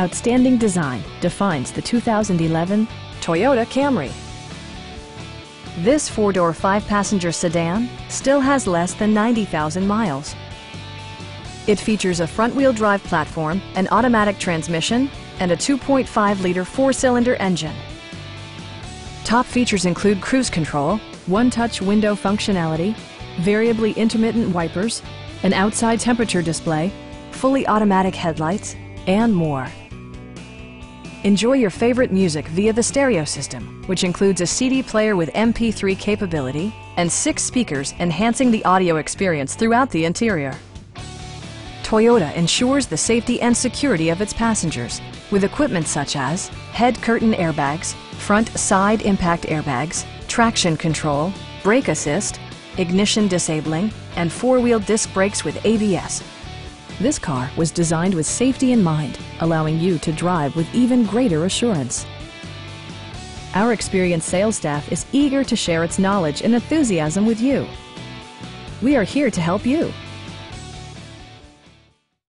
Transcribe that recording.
Outstanding design defines the 2011 Toyota Camry. This four-door, five-passenger sedan still has less than 90,000 miles. It features a front-wheel drive platform, an automatic transmission, and a 2.5-liter four-cylinder engine. Top features include cruise control, one-touch window functionality, variably intermittent wipers, an outside temperature display, fully automatic headlights, and more. Enjoy your favorite music via the stereo system, which includes a CD player with MP3 capability and 6 speakers, enhancing the audio experience throughout the interior. Toyota ensures the safety and security of its passengers with equipment such as head curtain airbags, front side impact airbags, traction control, brake assist, ignition disabling, and four-wheel disc brakes with ABS. This car was designed with safety in mind, allowing you to drive with even greater assurance. Our experienced sales staff is eager to share its knowledge and enthusiasm with you. We are here to help you.